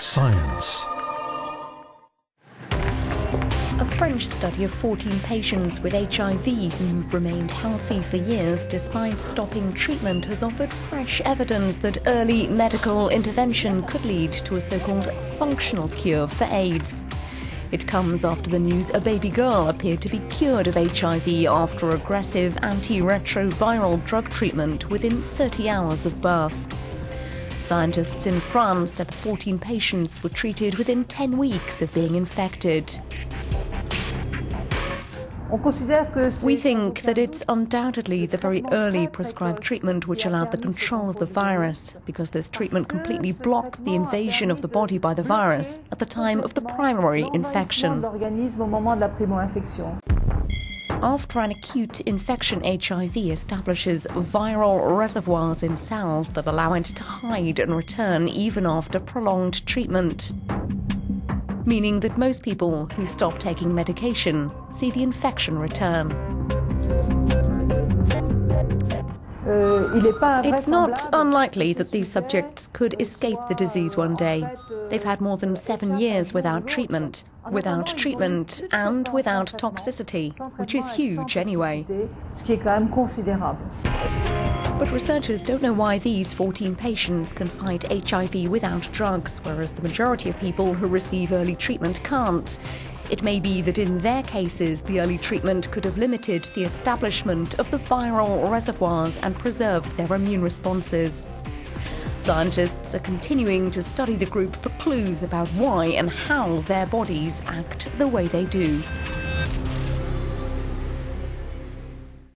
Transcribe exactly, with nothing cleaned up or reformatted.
science. A French study of fourteen patients with H I V who've remained healthy for years despite stopping treatment has offered fresh evidence that early medical intervention could lead to a so-called functional cure for AIDS. It comes after the news a baby girl appeared to be cured of H I V after aggressive antiretroviral drug treatment within thirty hours of birth. Scientists in France said the fourteen patients were treated within ten weeks of being infected. We think that it's undoubtedly the very early prescribed treatment which allowed the control of the virus, because this treatment completely blocked the invasion of the body by the virus at the time of the primary infection. After an acute infection, H I V establishes viral reservoirs in cells that allow it to hide and return even after prolonged treatment, meaning that most people who stop taking medication see the infection return. It's not unlikely that these subjects could escape the disease one day. They've had more than seven years without treatment, without treatment and without toxicity, which is huge anyway. But researchers don't know why these fourteen patients can fight H I V without drugs, whereas the majority of people who receive early treatment can't. It may be that in their cases, the early treatment could have limited the establishment of the viral reservoirs and preserved their immune responses. Scientists are continuing to study the group for clues about why and how their bodies act the way they do.